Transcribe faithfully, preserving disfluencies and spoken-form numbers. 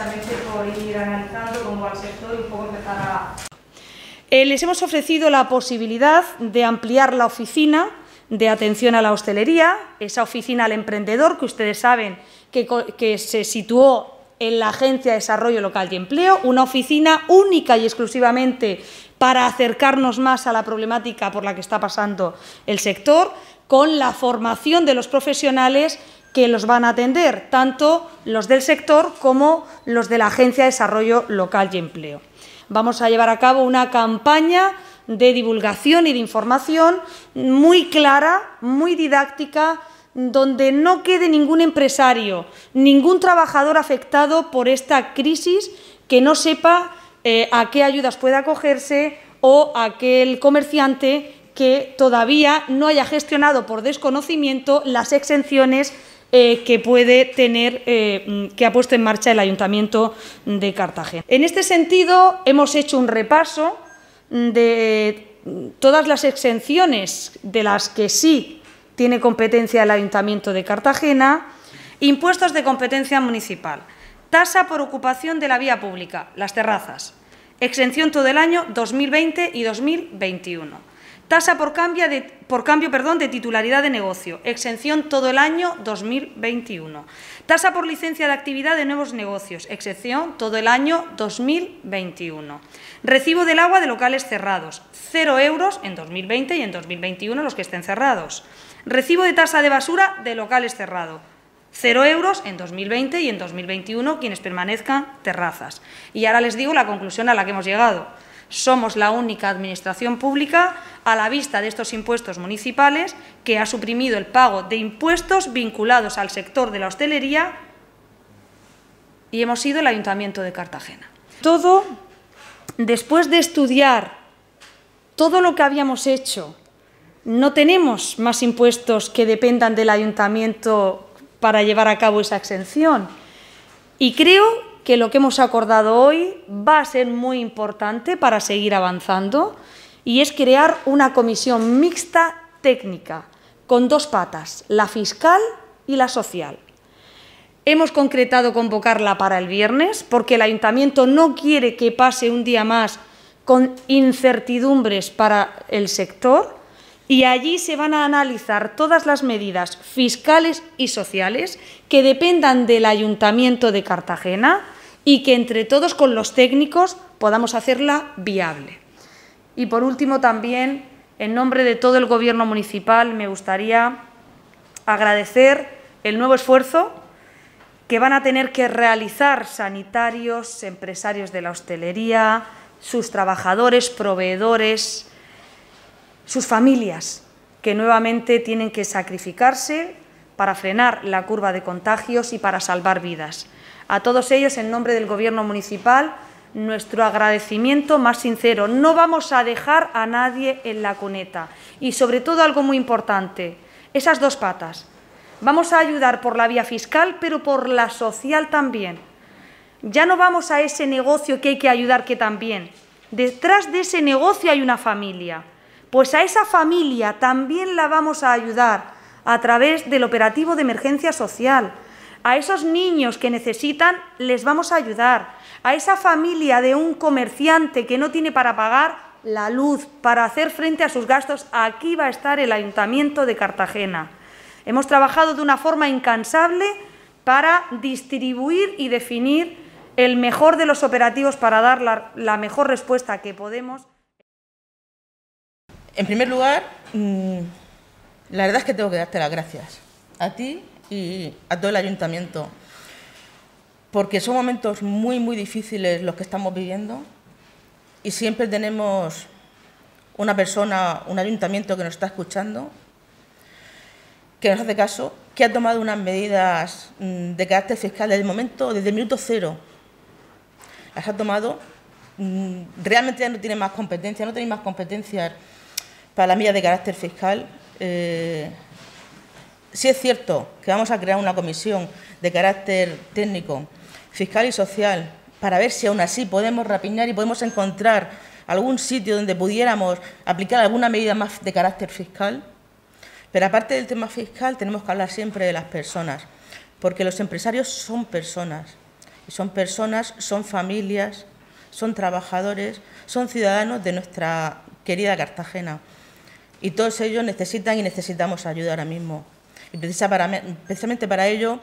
precisamente por ir analizando cómo va el sector y un poco empezar a... Eh, les hemos ofrecido la posibilidad de ampliar la oficina de atención a la hostelería, esa oficina al emprendedor que ustedes saben que, que se situó en la Agencia de Desarrollo Local y Empleo, una oficina única y exclusivamente para acercarnos más a la problemática por la que está pasando el sector, con la formación de los profesionales que los van a atender, tanto los del sector como los de la Agencia de Desarrollo Local y Empleo. Vamos a llevar a cabo una campaña de divulgación y de información muy clara, muy didáctica, donde no quede ningún empresario, ningún trabajador afectado por esta crisis que no sepa eh, a qué ayudas puede acogerse, o aquel comerciante que todavía no haya gestionado por desconocimiento las exenciones eh, que puede tener, eh, que ha puesto en marcha el Ayuntamiento de Cartagena. En este sentido, hemos hecho un repaso de todas las exenciones de las que sí tiene competencia el Ayuntamiento de Cartagena: impuestos de competencia municipal, tasa por ocupación de la vía pública, las terrazas, exención todo el año dos mil veinte y dos mil veintiuno, tasa por cambio, de, por cambio perdón, de titularidad de negocio, exención todo el año dos mil veintiuno, tasa por licencia de actividad de nuevos negocios, exención todo el año dos mil veintiuno, recibo del agua de locales cerrados, cero euros en dos mil veinte y en dos mil veintiuno los que estén cerrados. Recibo de tasa de basura de locales cerrados, cero euros en dos mil veinte y en dos mil veintiuno quienes permanezcan terrazas. Y ahora les digo la conclusión a la que hemos llegado. Somos la única administración pública, a la vista de estos impuestos municipales, que ha suprimido el pago de impuestos vinculados al sector de la hostelería, y hemos sido el Ayuntamiento de Cartagena. Todo, después de estudiar todo lo que habíamos hecho. No tenemos más impuestos que dependan del ayuntamiento para llevar a cabo esa exención. Y creo que lo que hemos acordado hoy va a ser muy importante para seguir avanzando, y es crear una comisión mixta técnica con dos patas, la fiscal y la social. Hemos concretado convocarla para el viernes porque el ayuntamiento no quiere que pase un día más con incertidumbres para el sector. Y allí se van a analizar todas las medidas fiscales y sociales que dependan del Ayuntamiento de Cartagena y que entre todos con los técnicos podamos hacerla viable. Y por último también, en nombre de todo el Gobierno municipal, me gustaría agradecer el nuevo esfuerzo que van a tener que realizar sanitarios, empresarios de la hostelería, sus trabajadores, proveedores, sus familias, que nuevamente tienen que sacrificarse para frenar la curva de contagios y para salvar vidas. A todos ellos, en nombre del Gobierno municipal, nuestro agradecimiento más sincero. No vamos a dejar a nadie en la cuneta. Y sobre todo algo muy importante, esas dos patas. Vamos a ayudar por la vía fiscal, pero por la social también. Ya no vamos a ese negocio que hay que ayudar, que también. Detrás de ese negocio hay una familia. Pues a esa familia también la vamos a ayudar a través del operativo de emergencia social. A esos niños que necesitan les vamos a ayudar. A esa familia de un comerciante que no tiene para pagar la luz, para hacer frente a sus gastos, aquí va a estar el Ayuntamiento de Cartagena. Hemos trabajado de una forma incansable para distribuir y definir el mejor de los operativos para dar la, la mejor respuesta que podemos. En primer lugar, la verdad es que tengo que darte las gracias a ti y a todo el ayuntamiento, porque son momentos muy, muy difíciles los que estamos viviendo y siempre tenemos una persona, un ayuntamiento que nos está escuchando, que nos hace caso, que ha tomado unas medidas de carácter fiscal desde el momento, desde el minuto cero. Las ha tomado, realmente ya no tiene más competencia, no tenéis más competencias para las medidas de carácter fiscal. Eh, sí es cierto que vamos a crear una comisión de carácter técnico, fiscal y social, para ver si aún así podemos rapiñar y podemos encontrar algún sitio donde pudiéramos aplicar alguna medida más de carácter fiscal. Pero aparte del tema fiscal, tenemos que hablar siempre de las personas, porque los empresarios son personas. son personas, son familias, son trabajadores, son ciudadanos de nuestra querida Cartagena. Y todos ellos necesitan y necesitamos ayuda ahora mismo. Y precisamente para ello...